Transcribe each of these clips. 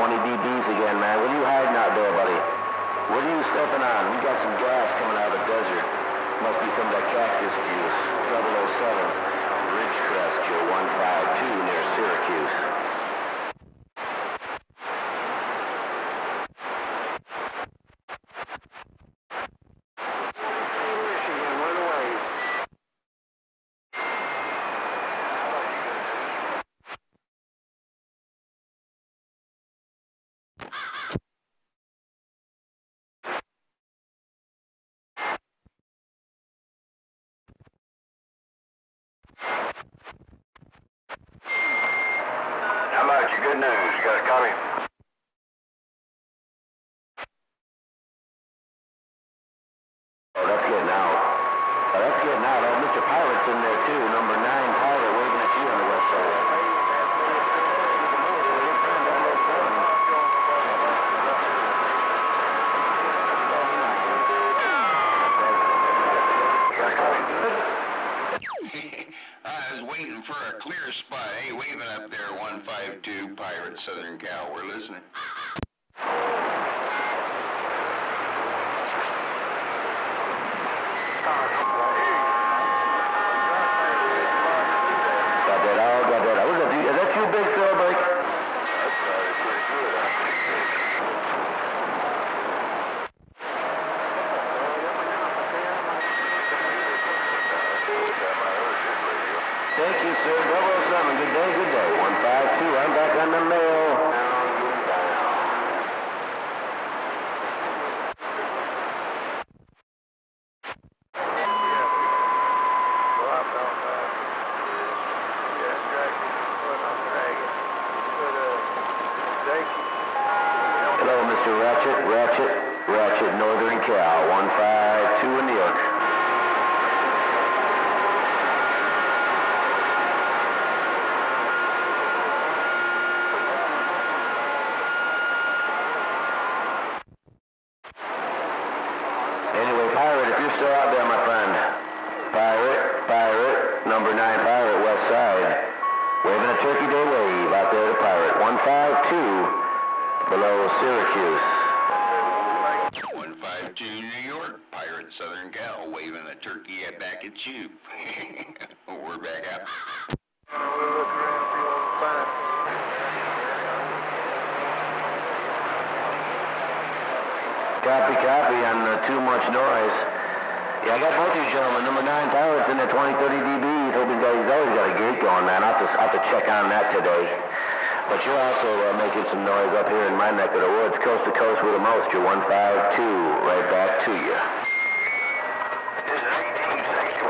20 dBs again, man. What are you hiding out there, buddy? What are you stepping on? We got some gas coming out of the desert. Must be some of that cactus juice. 007, Ridgecrest, Joe 152 near Syracuse. Good news, you got a copy? Oh, that's getting out. Oh, that's getting out. Oh, Mr. Pirate's in there too. Number 9 Pirate waving at you on the west side. I was waiting for a clear spot. Hey, waving up there, 152 Pirate Southern Cal. We're listening. Got that out. What is that? Is that you, big cell break? Thank you, sir. 007. Good day. 152. I'm back on the mail. Hello, Mr. Ratchet, Northern Cal. 152 in New York. Anyway, Pirate, if you're still out there, my friend. Pirate, number 9 Pirate, west side. Waving a turkey day wave out there to Pirate. 152 below Syracuse. 152 New York, Pirate Southern Cal, waving a turkey back at you. We're back out. Copy on the too much noise. Yeah, I got both of you gentlemen. Number 9 Pirate's in the 20-30 dBs. Hope he's always got a gig going, man. I'll have to check on that today. But you're also making some noise up here in my neck of the woods, coast to coast with the most. You're 152, right back to you. This is 1861,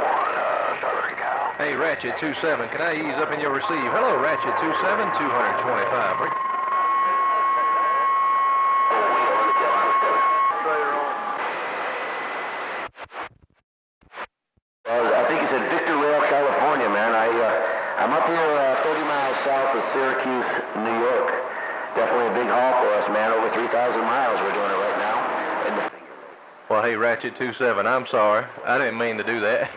Southern Cal. Hey, Ratchet 27, can I ease up in your receive? Hello, Ratchet 27, 225. I'm up here 30 miles south of Syracuse, New York. Definitely a big haul for us, man. Over 3,000 miles we're doing it right now. Well, hey, Ratchet 27, I'm sorry. I didn't mean to do that.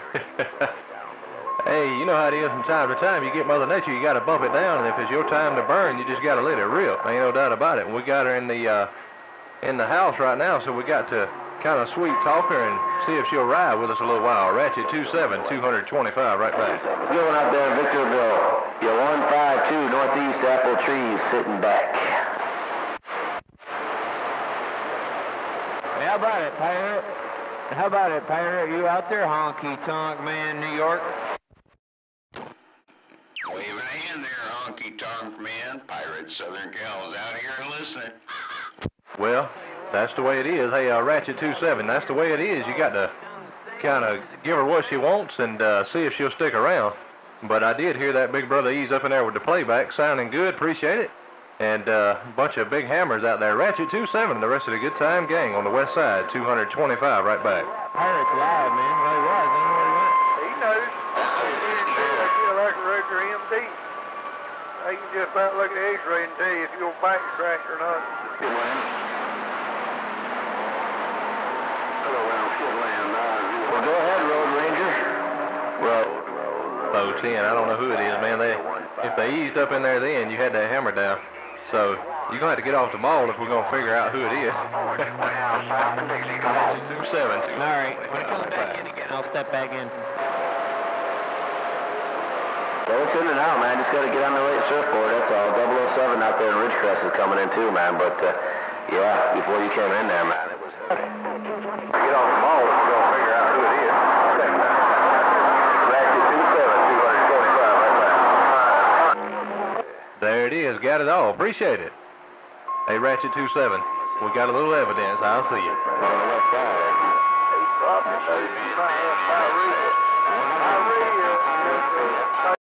Hey, you know how it is from time to time. You get Mother Nature, you got to bump it down. And if it's your time to burn, you just got to let it rip. Ain't no doubt about it. We got her in the house right now, so we got to kind of sweet talk her and see if she'll ride with us a little while. Ratchet 27, 225, right back. Going out there in Victorville, you're 152 northeast apple trees, sitting back. Hey, how about it, Pirate? You out there, honky-tonk man, New York? Waving a hand there, honky-tonk man. Pirate Southern Cal's out here and listening. Well, that's the way it is. Hey, Ratchet 27, that's the way it is. You got to kind of give her what she wants and see if she'll stick around. But I did hear that big brother ease up in there with the playback. Sounding good. Appreciate it. And a bunch of big hammers out there. Ratchet 27, the rest of the Good Time Gang on the west side. 225, right back. Pirate's live, man. Well, he was. He knows. I feel like a regular MD. I can just about look at the x-ray and tell you if you're going to bike crash or not. Well, go ahead, Road Ranger. Well, 10, I don't know who it is, man. If they eased up in there then, you had that hammer down. So You're going to have to get off the mall if we're going to figure out who it is. 272. All right. When it comes back in again, I'll step back in. Well, it's in and out, man. Just got to get on the right surfboard. That's all. 007 out there in Ridgecrest is coming in, too, man. But, yeah, before you came in there, man, it was heavy. Get off the mall if we're going to figure out who it is. There it is. Got it all. Appreciate it. Hey, Ratchet 27, we got a little evidence. I'll see you.